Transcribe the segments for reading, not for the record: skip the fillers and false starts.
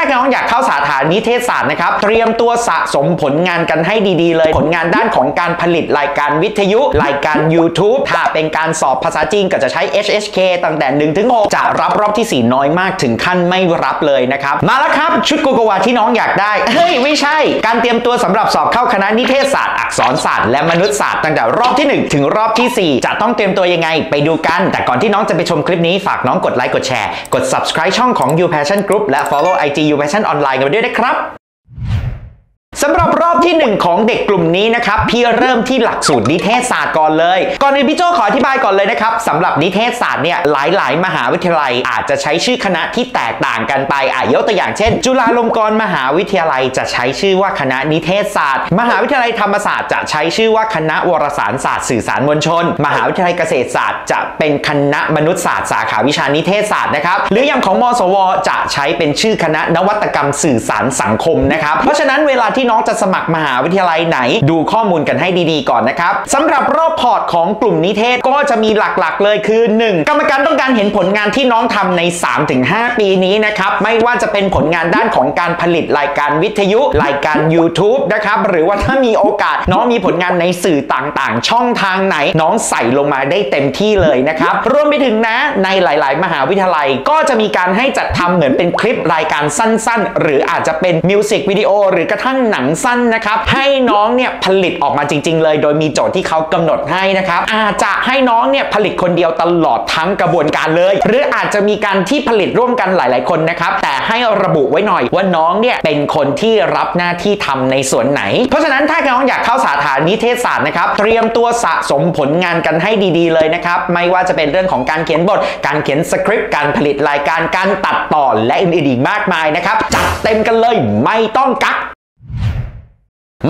ถ้าน้องอยากเข้าสาขานิเทศศาสตร์นะครับเตรียมตัวสะสมผลงานกันให้ดีๆเลยผลงานด้านของการผลิตรายการวิทยุรายการ YouTube ถ้าเป็นการสอบภาษาจีนก็จะใช้ HSK ตั้งแต่ 1-6 จะรับรอบที่4น้อยมากถึงขั้นไม่รับเลยนะครับมาแล้วครับชุดโกโกวาที่น้องอยากได้เฮ้ยไม่ใช่การเตรียมตัวสำหรับสอบเข้าคณะนิเทศศาสตร์อักษรศาสตร์และมนุษยศาสตร์ตั้งแต่รอบที่ 1 ถึงรอบที่4จะต้องเตรียมตัวยังไงไปดูกันแต่ก่อนที่น้องจะไปชมคลิปนี้ฝากน้องกดไลค์กดแชร์กด Subscribe ช่องของ You Passion Group และ Follow IG You Passion Online กันไปด้วยนะครับสำหรับรอบที่1ของเด็กกลุ่มนี้นะครับพี่เริ่มที่หลักสูตรนิเทศศาสตร์ก่อนเลยก่อนอื่นพี่โจขออธิบายก่อนเลยนะครับสำหรับนิเทศศาสตร์เนี่ยหลายๆมหาวิทยาลัยอาจจะใช้ชื่อคณะที่แตกต่างกันไปยกตัวอย่างเช่นจุฬาลงกรณ์มหาวิทยาลัยจะใช้ชื่อว่าคณะนิเทศศาสตร์มหาวิทยาลัยธรรมศาสตร์จะใช้ชื่อว่าคณะวารสารศาสตร์สื่อสารมวลชนมหาวิทยาลัยเกษตรศาสตร์จะเป็นคณะมนุษยศาสตร์สาขาวิชานิเทศศาสตร์นะครับหรืออย่างของมสว.จะใช้เป็นชื่อคณะนวัตกรรมสื่อสารสังคมนะครับเพราะฉะนั้นเวลาที่น้องจะสมัครมหาวิทยาลัยไหนดูข้อมูลกันให้ดีๆก่อนนะครับสำหรับรอบพอร์ตของกลุ่มนิเทศก็จะมีหลักๆเลยคือ 1. กรรมการต้องการเห็นผลงานที่น้องทำใน 3-5 ปีนี้นะครับไม่ว่าจะเป็นผลงานด้านของการผลิตรายการวิทยุรายการ YouTube นะครับหรือว่าถ้ามีโอกาสน้องมีผลงานในสื่อต่างๆช่องทางไหนน้องใส่ลงมาได้เต็มที่เลยนะครับรวมไปถึงนะในหลายๆมหาวิทยาลัยก็จะมีการให้จัดทำเหมือนเป็นคลิปรายการสั้นๆหรืออาจจะเป็นมิวสิกวิดีโอหรือกระทั่งหนังสั้นนะครับให้น้องเนี่ยผลิตออกมาจริงๆเลยโดยมีโจทย์ที่เขากำหนดให้นะครับอาจจะให้น้องเนี่ยผลิตคนเดียวตลอดทั้งกระบวนการเลยหรืออาจจะมีการที่ผลิตร่วมกันหลายๆคนนะครับแต่ให้ระบุไว้หน่อยว่าน้องเนี่ยเป็นคนที่รับหน้าที่ทำในส่วนไหนเพราะฉะนั้นถ้าน้องอยากเข้าสาขานิเทศศาสตร์นะครับเตรียมตัวสะสมผลงานกันให้ดีๆเลยนะครับไม่ว่าจะเป็นเรื่องของการเขียนบทการเขียนสคริปต์การผลิตรายการการตัดต่อและอื่นๆอีกมากมายนะครับจัดเต็มกันเลยไม่ต้องกัก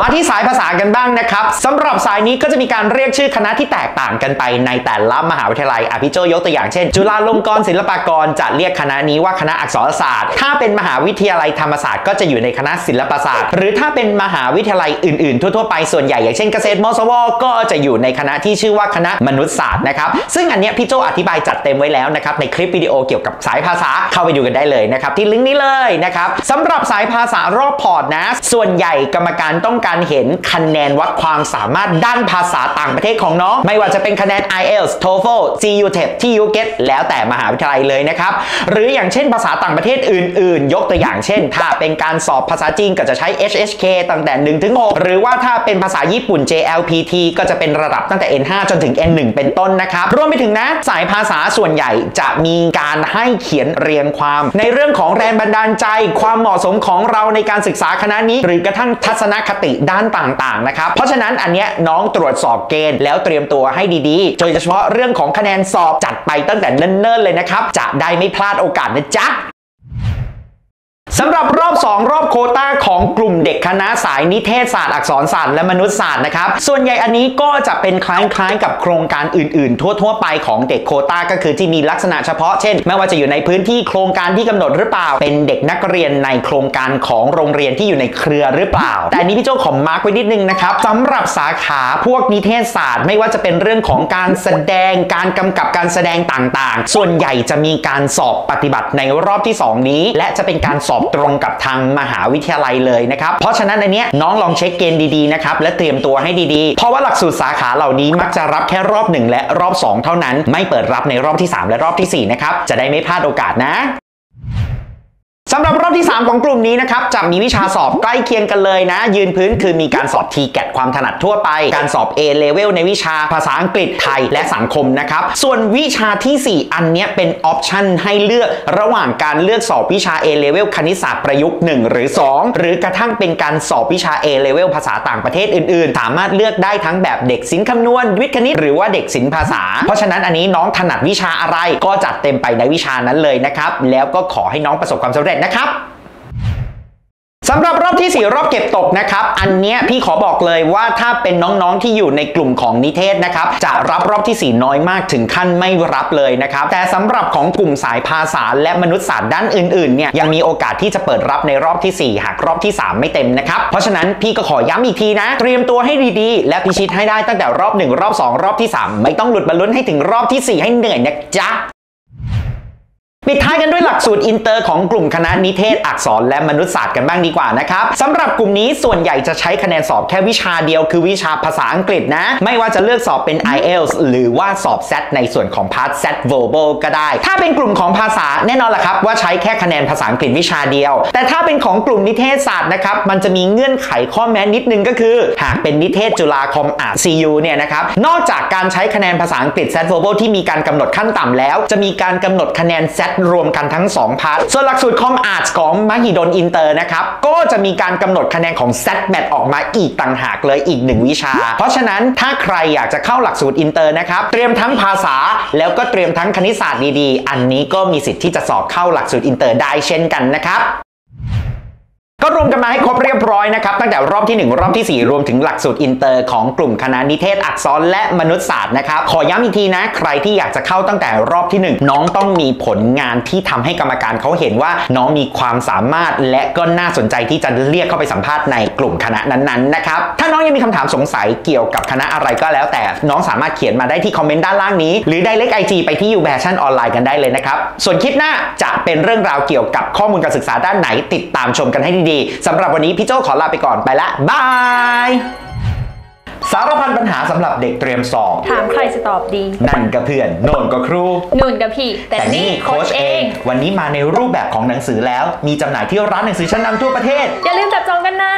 มาที่สายภาษากันบ้างนะครับสำหรับสายนี้ก็จะมีการเรียกชื่อคณะที่แตกต่างกันไปในแต่ละมหาวิทยาลัยพี่โจยกตัวอย่างเช่นจุฬาลงกรณ์ศิลปากรจะเรียกคณะนี้ว่าคณะอักษรศาสตร์ถ้าเป็นมหาวิทยาลัยธรรมศาสตร์ก็จะอยู่ในคณะศิลปศาสตร์หรือถ้าเป็นมหาวิทยาลัยอื่นๆทั่วๆไปส่วนใหญ่อย่างเช่นเกษตรมสว.ก็จะอยู่ในคณะที่ชื่อว่าคณะมนุษยศาสตร์นะครับซึ่งอันนี้พี่โจอธิบายจัดเต็มไว้แล้วนะครับในคลิปวิดีโอเกี่ยวกับสายภาษาเข้าไปดูกันได้เลยนะครับที่ลิงก์นี้เลยนะครับสำหรับสายภาษารอบพอร์ตนะส่วนใหญ่กรรมการต้องการเห็นคะแนนวัดความสามารถด้านภาษาต่างประเทศของน้องไม่ว่าจะเป็นคะแนน IELTS TOEFL CUTEP ที่ you get แล้วแต่มหาวิทยาลัยเลยนะครับหรืออย่างเช่นภาษาต่างประเทศอื่นๆยกตัวอย่างเช่นถ้าเป็นการสอบภาษาจีนก็จะใช้ HSK ตั้งแต่ 1-6 หรือว่าถ้าเป็นภาษาญี่ปุ่น JLPT ก็จะเป็นระดับตั้งแต่ N5 จนถึง N1 เป็นต้นนะครับรวมไปถึงนะสายภาษาส่วนใหญ่จะมีการให้เขียนเรียงความในเรื่องของแรงบันดาลใจความเหมาะสมของเราในการศึกษาคณะนี้หรือกระทั่งทัศนคติด้านต่างๆนะครับเพราะฉะนั้นอันเนี้ยน้องตรวจสอบเกณฑ์แล้วเตรียมตัวให้ดีๆโดยเฉพาะเรื่องของคะแนนสอบจัดไปตั้งแต่เนิ่นๆเลยนะครับจะได้ไม่พลาดโอกาสนะจ๊ะสำหรับรอบ2รอบโควต้าของกลุ่มเด็กคณะสายนิเทศศาสตร์อักษรศาสตร์และมนุษยศาสตร์นะครับส่วนใหญ่อันนี้ก็จะเป็นคล้ายๆกับโครงการอื่นๆทั่วๆไปของเด็กโควต้าก็คือที่มีลักษณะเฉพาะเช่นไม่ว่าจะอยู่ในพื้นที่โครงการที่กำหนดหรือเปล่าเป็นเด็กนักเรียนในโครงการของโรงเรียนที่อยู่ในเครือหรือเปล่าแต่นี้พี่โจ้ขอมาร์กไว้นิดนึงนะครับสำหรับสาขาพวกนิเทศศาสตร์ไม่ว่าจะเป็นเรื่องของการแสดงการกำกับการแสดงต่างๆส่วนใหญ่จะมีการสอบปฏิบัติในรอบที่2นี้และจะเป็นการสอบตรงกับทางมหาวิทยาลัยเลยนะครับเพราะฉะนั้นอันเนี้ยน้องลองเช็คเกณฑ์ดีๆนะครับและเตรียมตัวให้ดีๆเพราะว่าหลักสูตรสาขาเหล่านี้มักจะรับแค่รอบ1และรอบ2เท่านั้นไม่เปิดรับในรอบที่3และรอบที่4นะครับจะได้ไม่พลาดโอกาสนะสำหรับรอบที่3ของกลุ่มนี้นะครับจะมีวิชาสอบใกล้เคียงกันเลยนะยืนพื้นคือมีการสอบ TOEFL ความถนัดทั่วไปการสอบ A level ในวิชาภาษาอังกฤษไทยและสังคมนะครับส่วนวิชาที่4อันเนี้ยเป็นออปชันให้เลือกระหว่างการเลือกสอบวิชา A level คณิตศาสตร์ประยุกต์1หรือ2หรือกระทั่งเป็นการสอบวิชา A level ภาษาต่างประเทศอื่นๆสามารถเลือกได้ทั้งแบบเด็กศิลป์คำนวณวิทย์คณิตหรือว่าเด็กศิลป์ภาษาเพราะฉะนั้นอันนี้น้องถนัดวิชาอะไรก็จัดเต็มไปในวิชานั้นเลยนะครับแล้วก็ขอให้น้องประสบความสำเร็จนะครับสำหรับรอบที่4รอบเก็บตกนะครับอันเนี้ยพี่ขอบอกเลยว่าถ้าเป็นน้องๆที่อยู่ในกลุ่มของนิเทศนะครับจะรับรอบที่4น้อยมากถึงขั้นไม่รับเลยนะครับแต่สำหรับของกลุ่มสายภาษาและมนุษยศาสตร์ด้านอื่นๆเนี่ยยังมีโอกาสที่จะเปิดรับในรอบที่4หากรอบที่3ไม่เต็มนะครับเพราะฉะนั้นพี่ก็ขอย้ำอีกทีนะเตรียมตัวให้ดีๆและพิชิตให้ได้ตั้งแต่รอบ1รอบ2รอบที่3ไม่ต้องหลุดมาลุ้นให้ถึงรอบที่4ให้เหนื่อยนะจ๊ะ ปิดท้ายกันด้วยหลักสูตรอินเตอร์ของกลุ่มคณะนิเทศอักษรและมนุษยศาสตร์กันบ้างดีกว่านะครับสำหรับกลุ่มนี้ส่วนใหญ่จะใช้คะแนนสอบแค่วิชาเดียวคือวิชาภาษาอังกฤษนะไม่ว่าจะเลือกสอบเป็น IELTS หรือว่าสอบ Set ในส่วนของ Part Set Verbal ก็ได้ถ้าเป็นกลุ่มของภาษาแน่นอนล่ะครับว่าใช้แค่คะแนนภาษาอังกฤษวิชาเดียวแต่ถ้าเป็นของกลุ่มนิเทศศาสตร์นะครับมันจะมีเงื่อนไขข้อแม้นิดนึงก็คือหากเป็นนิเทศจุฬาคอมอาร์ CU เนี่ยนะครับนอกจากการใช้คะแนนภาษาอังกฤษ Set Verbal ที่มีการกำหนดขั้นต่ำแล้วจะมีการกำหนดคะแนน Set รวมกันทั้ง2 พาร์ทส่วนหลักสูตรคอมอาร์ตของมหิดลอินเตอร์นะครับก็จะมีการกำหนดคะแนนของ ZMAT ออกมาอีกต่างหากเลยอีก1 วิชาเพราะฉะนั้นถ้าใครอยากจะเข้าหลักสูตรอินเตอร์นะครับเตรียมทั้งภาษาแล้วก็เตรียมทั้งคณิตศาสตร์ดีๆอันนี้ก็มีสิทธิ์ที่จะสอบเข้าหลักสูตรอินเตอร์ได้เช่นกันนะครับก็รวมกันมาให้ครบเรียบร้อยนะครับตั้งแต่รอบที่1รอบที่4รวมถึงหลักสูตรอินเตอร์ของกลุ่มคณะนิเทศอักษรและมนุษยศาสตร์นะครับขอย้ำอีกทีนะใครที่อยากจะเข้าตั้งแต่รอบที่1น้องต้องมีผลงานที่ทำให้กรรมการเขาเห็นว่าน้องมีความสามารถและก็น่าสนใจที่จะเรียกเข้าไปสัมภาษณ์ในกลุ่มคณะนั้นๆนะครับถ้าน้องยังมีคำถามสงสัยเกี่ยวกับคณะอะไรก็แล้วแต่น้องสามารถเขียนมาได้ที่คอมเมนต์ด้านล่างนี้หรือ Direct IG ไปที่ YouVersion ออนไลน์กันได้เลยนะครับส่วนคลิปหน้าจะเป็นเรื่องราวเกี่ยวกับข้อมูลการศึกษาด้านไหนติดตามชมกันให้ดีสำหรับวันนี้พี่โจ้ขอลาไปก่อนไปละบายสารพันปัญหาสำหรับเด็กเตรียมสอบถามใครจะตอบดีนั่นกับเพื่อนโน่นกับครูนู่นกับพี่แต่นี่โค้ชเองวันนี้มาในรูปแบบของหนังสือแล้วมีจำหน่ายที่ร้านหนังสือชั้นนำทั่วประเทศอย่าลืมจับจองกันนะ